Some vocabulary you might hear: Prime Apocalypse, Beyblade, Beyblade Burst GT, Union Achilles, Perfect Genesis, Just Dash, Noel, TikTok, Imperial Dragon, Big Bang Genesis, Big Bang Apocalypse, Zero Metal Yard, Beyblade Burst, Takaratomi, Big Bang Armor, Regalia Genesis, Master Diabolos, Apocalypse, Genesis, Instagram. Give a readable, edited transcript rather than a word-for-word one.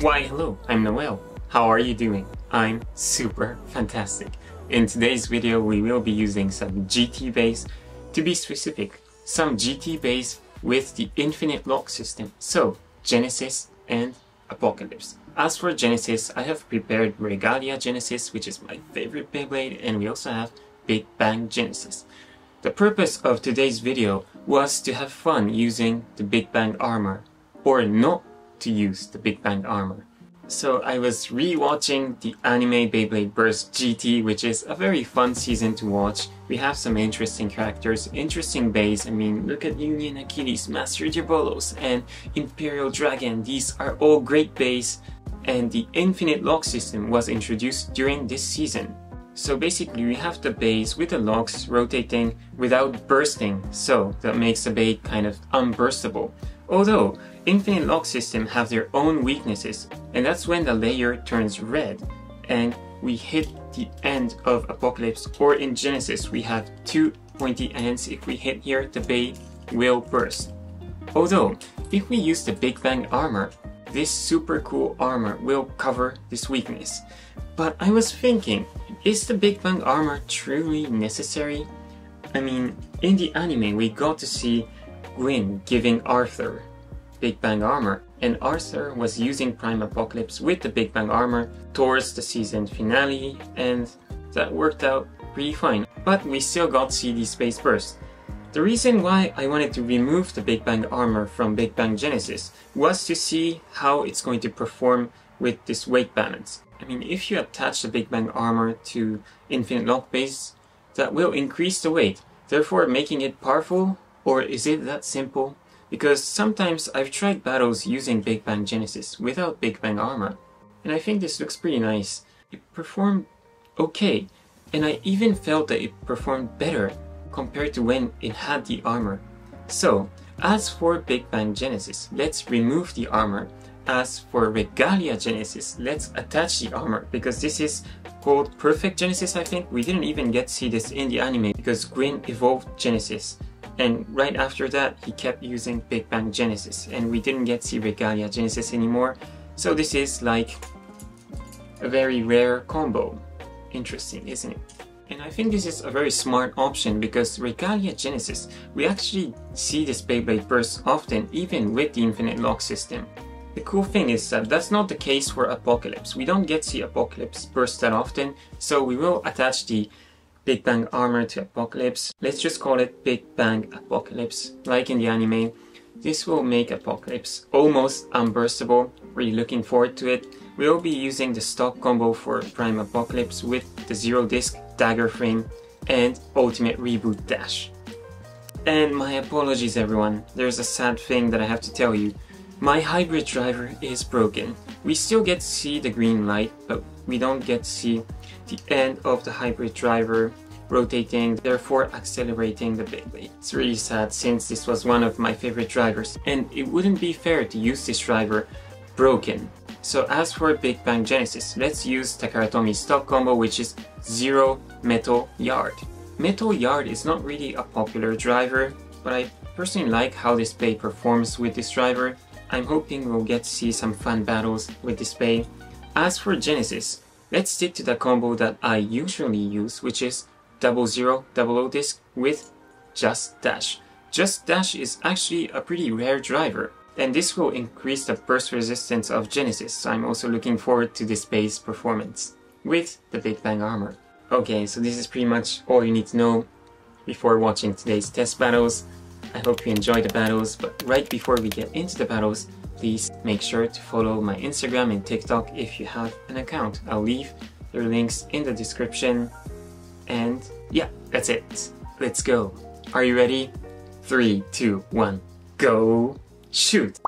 Why hello, I'm Noel. How are you doing? I'm super fantastic. In today's video we will be using some GT base, to be specific, some GT base with the infinite lock system, so Genesis and Apocalypse. As for Genesis, I have prepared Regalia Genesis, which is my favorite Beyblade, and we also have Big Bang Genesis. The purpose of today's video was to have fun using the Big Bang Armor, or not to use the Big Bang Armor. So I was re-watching the anime Beyblade Burst GT, which is a very fun season to watch. We have some interesting characters, interesting bays. I mean, look at Union Achilles, Master Diabolos, and Imperial Dragon. These are all great bays, and the infinite lock system was introduced during this season. So basically we have the bays with the locks rotating without bursting, so that makes the bay kind of unburstable. Although, infinite lock systems have their own weaknesses, and that's when the layer turns red and we hit the end of Apocalypse, or in Genesis we have two pointy ends. If we hit here, the bay will burst. Although, if we use the Big Bang Armor, this super cool armor will cover this weakness. But I was thinking, is the Big Bang Armor truly necessary? I mean, in the anime we got to see Gwyn giving Arthur Big Bang Armor, and Arthur was using Prime Apocalypse with the Big Bang Armor towards the season finale, and that worked out pretty fine, but we still got to see these base bursts. The reason why I wanted to remove the Big Bang Armor from Big Bang Genesis was to see how it's going to perform with this weight balance. I mean, if you attach the Big Bang Armor to infinite lock base, that will increase the weight, therefore making it powerful. Or is it that simple? Because sometimes I've tried battles using Big Bang Genesis without Big Bang Armor, and I think this looks pretty nice. It performed okay, and I even felt that it performed better compared to when it had the armor. So, as for Big Bang Genesis, let's remove the armor. As for Regalia Genesis, let's attach the armor, because this is called Perfect Genesis, I think. We didn't even get to see this in the anime because Gwyn evolved Genesis, and right after that he kept using Big Bang Genesis, and we didn't get to see Regalia Genesis anymore, so this is like a very rare combo. Interesting, isn't it? And I think this is a very smart option, because Regalia Genesis, we actually see this Beyblade burst often, even with the infinite lock system. The cool thing is that that's not the case for Apocalypse. We don't get to see Apocalypse burst that often, so we will attach the Big Bang Armor to Apocalypse. Let's just call it Big Bang Apocalypse, like in the anime. This will make Apocalypse almost unburstable. Really looking forward to it. We'll be using the stock combo for Prime Apocalypse with the Zero Disc Dagger Frame and Ultimate Reboot Dash. And my apologies everyone, there's a sad thing that I have to tell you. My hybrid driver is broken. We still get to see the green light, but we don't get to see the end of the hybrid driver rotating, therefore accelerating the Beyblade. It's really sad, since this was one of my favorite drivers, and it wouldn't be fair to use this driver broken. So as for Big Bang Genesis, let's use Takaratomi's stock combo, which is Zero Metal Yard. Metal Yard is not really a popular driver, but I personally like how this bay performs with this driver. I'm hoping we'll get to see some fun battles with this bay. As for Genesis, let's stick to the combo that I usually use, which is 00/00 disc with Just Dash. Just Dash is actually a pretty rare driver, and this will increase the burst resistance of Genesis, so I'm also looking forward to this bay's performance with the Big Bang Armor. Okay, so this is pretty much all you need to know before watching today's test battles. I hope you enjoy the battles, but right before we get into the battles, please make sure to follow my Instagram and TikTok if you have an account. I'll leave their links in the description. And yeah, that's it. Let's go. Are you ready? 3, 2, 1, go! Shoot!